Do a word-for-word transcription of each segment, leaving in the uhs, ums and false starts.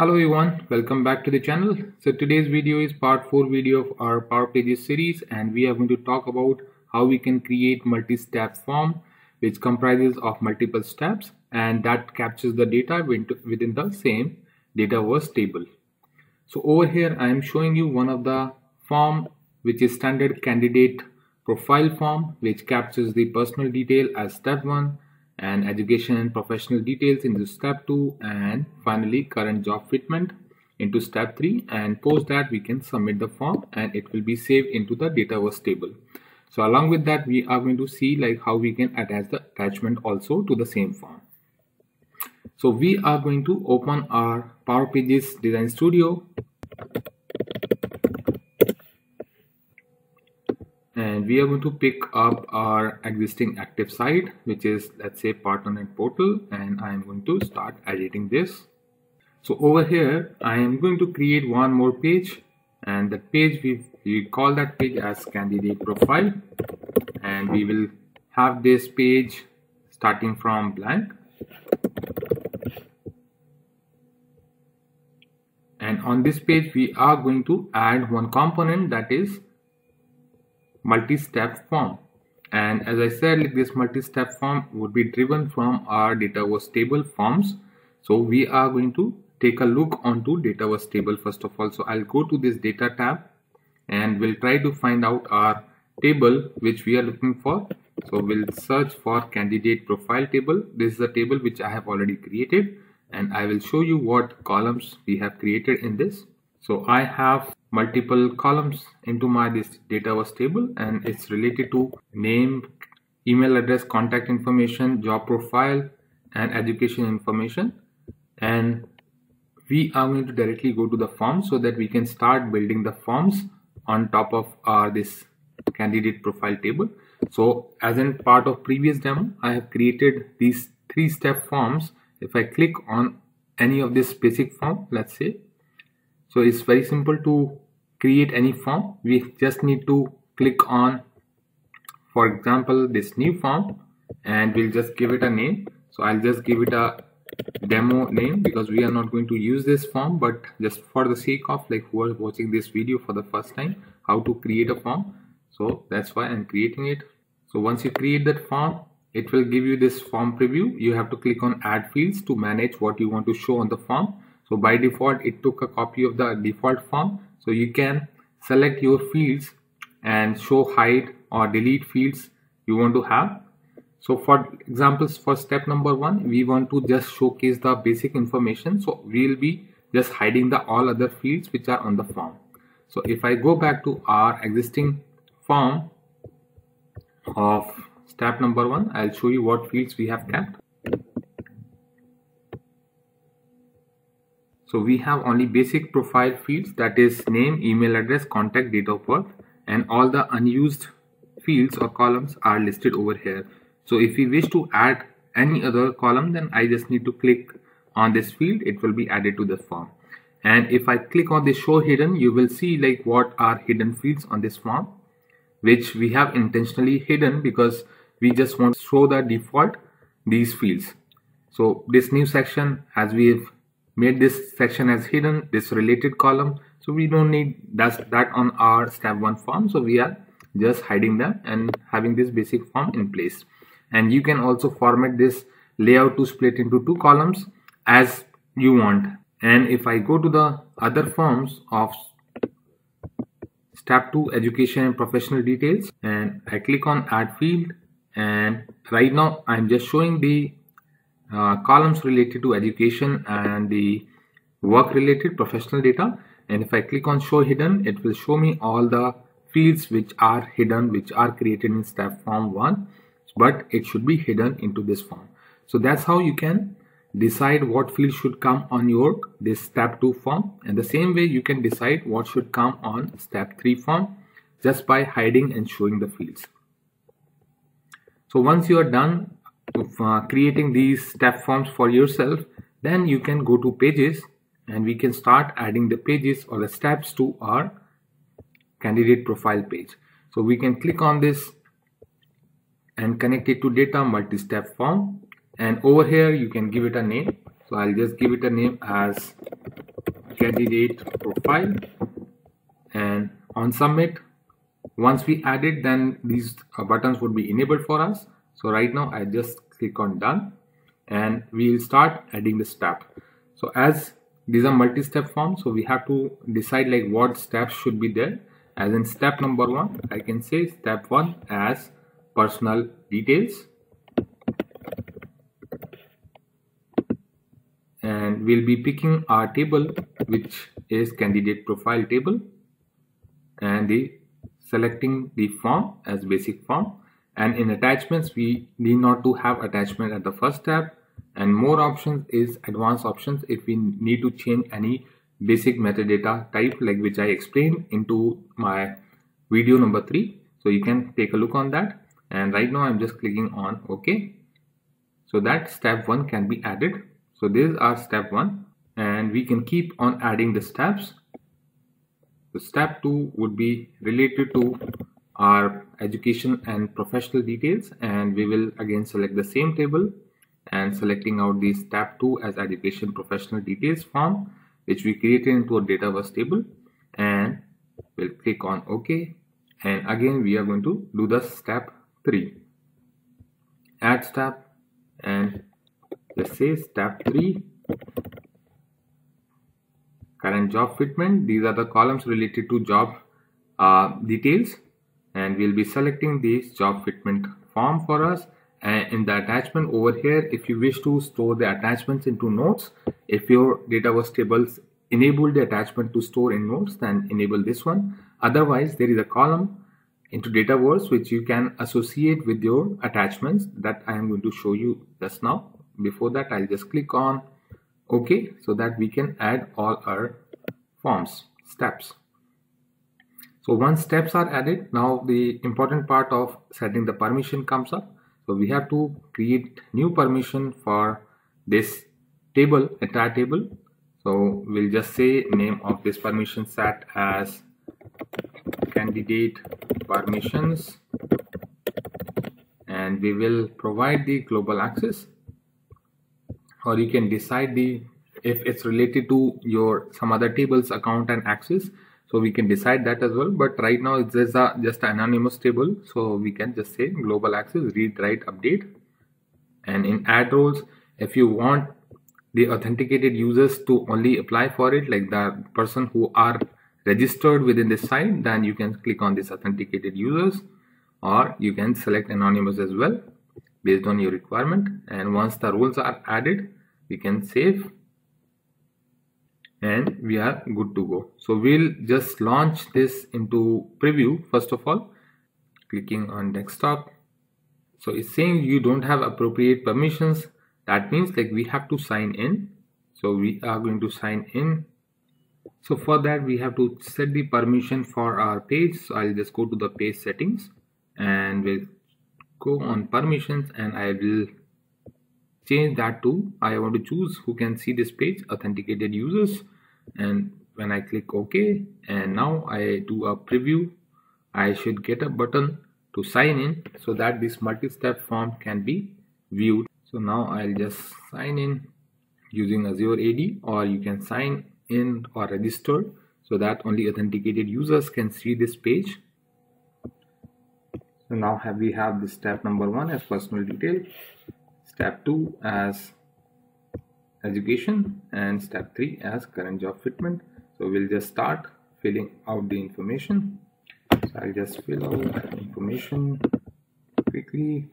Hello everyone, welcome back to the channel. So today's video is part four video of our Power Pages series, and we are going to talk about how we can create multi-step form which comprises of multiple steps and that captures the data within the same Dataverse table. So over here I am showing you one of the form which is standard candidate profile form, which captures the personal detail as step one, and education and professional details into step two, and finally current job fitment into step three, and post that we can submit the form and it will be saved into the Dataverse table. So along with that we are going to see like how we can attach the attachment also to the same form. So we are going to open our Power Pages Design Studio and we are going to pick up our existing active site, which is, let's say, PartnerNet portal, and I am going to start editing this. So over here I am going to create one more page, and the page we, we call that page as candidate profile, and we will have this page starting from blank, and on this page we are going to add one component, that is multi-step form. And as I said, like this multi-step form would be driven from our Dataverse table forms. So we are going to take a look onto Dataverse table first of all. So I'll go to this data tab and we'll try to find out our table which we are looking for. So we'll search for candidate profile table. This is the table which I have already created, and I will show you what columns we have created in this. So I have multiple columns into my this Dataverse table, and it's related to name, email address, contact information, job profile, and education information. And we are going to directly go to the form so that we can start building the forms on top of our this candidate profile table. So as in part of previous demo, I have created these three step forms. If I click on any of this basic form, let's say, so it's very simple to create any form. We just need to click on, for example, this new form, and we'll just give it a name. So I'll just give it a demo name because we are not going to use this form, but just for the sake of like who are watching this video for the first time, how to create a form. So that's why I'm creating it. So once you create that form, it will give you this form preview. You have to click on add fields to manage what you want to show on the form. So by default it took a copy of the default form, so you can select your fields and show, hide or delete fields you want to have. So for examples, for step number one we want to just showcase the basic information, so we will be just hiding the all other fields which are on the form. So if I go back to our existing form of step number one, I'll show you what fields we have kept. So we have only basic profile fields, that is name, email address, contact, date of birth, and all the unused fields or columns are listed over here. So if we wish to add any other column, then I just need to click on this field, it will be added to the form. And if I click on the show hidden, you will see like what are hidden fields on this form, which we have intentionally hidden because we just want to show the default these fields. So this new section, as we have made this section as hidden, this related column, so we don't need that, that on our step one form. So we are just hiding them and having this basic form in place. And you can also format this layout to split into two columns as you want. And if I go to the other forms of step two, education and professional details, and I click on add field, and right now I'm just showing the Uh, columns related to education and the work related professional data. And if I click on show hidden, it will show me all the fields which are hidden, which are created in step form one, but it should be hidden into this form. So that's how you can decide what field should come on your this step two form, and the same way you can decide what should come on step three form just by hiding and showing the fields. So once you are done Of, uh, creating these step forms for yourself, then you can go to pages and we can start adding the pages or the steps to our candidate profile page. So we can click on this and connect it to data multi-step form, and over here you can give it a name. So I'll just give it a name as candidate profile and on submit. Once we add it, then these uh, buttons would be enabled for us. So right now I just click on done and we will start adding the step. So as these are multi-step forms, so we have to decide like what steps should be there. As in step number one, I can say step one as personal details. And we'll be picking our table, which is candidate profile table, and the selecting the form as basic form. And in attachments, we need not to have attachment at the first step, and more options is advanced options if we need to change any basic metadata type, like which I explained into my video number three. So you can take a look on that. And right now I'm just clicking on OK. So that step one can be added. So this is our step one, and we can keep on adding the steps. So step two would be related to our education and professional details, and we will again select the same table and selecting out the step two as education professional details form, which we created into a Dataverse table, and we'll click on OK. And again we are going to do the step three, add step, and let's say step three, current job fitment. These are the columns related to job uh, details, and we'll be selecting this job fitment form for us. And in the attachment over here, if you wish to store the attachments into notes, if your Dataverse tables enable the attachment to store in notes, then enable this one. Otherwise, there is a column into Dataverse which you can associate with your attachments that I am going to show you just now. Before that, I'll just click on OK, so that we can add all our forms steps. So once steps are added, now the important part of setting the permission comes up. So we have to create new permission for this table, entire table. So we'll just say name of this permission set as candidate permissions, and we will provide the global access, or you can decide the if it's related to your some other tables account and access. So we can decide that as well, but right now it's just a just an anonymous table, so we can just say global access, read, write, update. And in add roles, if you want the authenticated users to only apply for it, like the person who are registered within this site, then you can click on this authenticated users, or you can select anonymous as well based on your requirement. And once the roles are added, we can save, and we are good to go. So we'll just launch this into preview first of all, clicking on desktop. So it's saying you don't have appropriate permissions. That means like we have to sign in. So we are going to sign in. So for that we have to set the permission for our page. So I'll just go to the page settings and we'll go on permissions, and I will change that to I want to choose who can see this page, authenticated users. And when I click OK, and now I do a preview, I should get a button to sign in so that this multi-step form can be viewed. So now I'll just sign in using Azure A D, or you can sign in or register so that only authenticated users can see this page. So now have we have the step number one as personal detail, step two as education, and step three as current job fitment. So we'll just start filling out the information. So I'll just fill out that information quickly.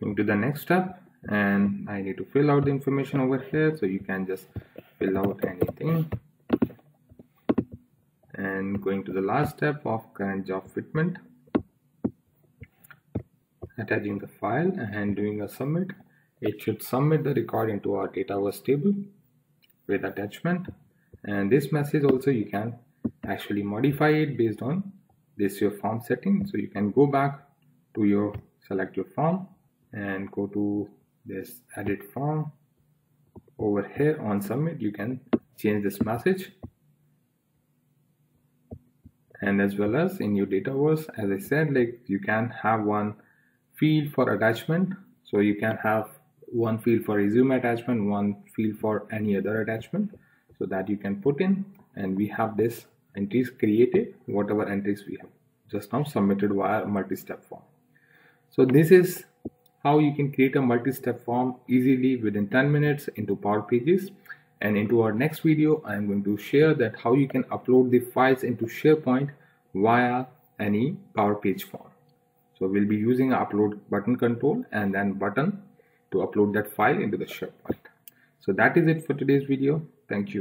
Going to the next step, and I need to fill out the information over here. So you can just fill out anything. And going to the last step of current job fitment, attaching the file and doing a submit. It should submit the record into our Dataverse table with attachment. And this message also you can actually modify it based on this your form setting. So you can go back to your select your form and go to this edit form over here. On submit you can change this message. And as well as in your Dataverse, as I said, like you can have one field for attachment. So you can have one field for resume attachment, one field for any other attachment, so that you can put in, and we have this entries created, whatever entries we have just now submitted via multi-step form. So this is how you can create a multi-step form easily within ten minutes into Power Pages. And into our next video, I am going to share that how you can upload the files into SharePoint via any Power Page form. So we'll be using upload button control and then button to upload that file into the SharePoint. So that is it for today's video. Thank you.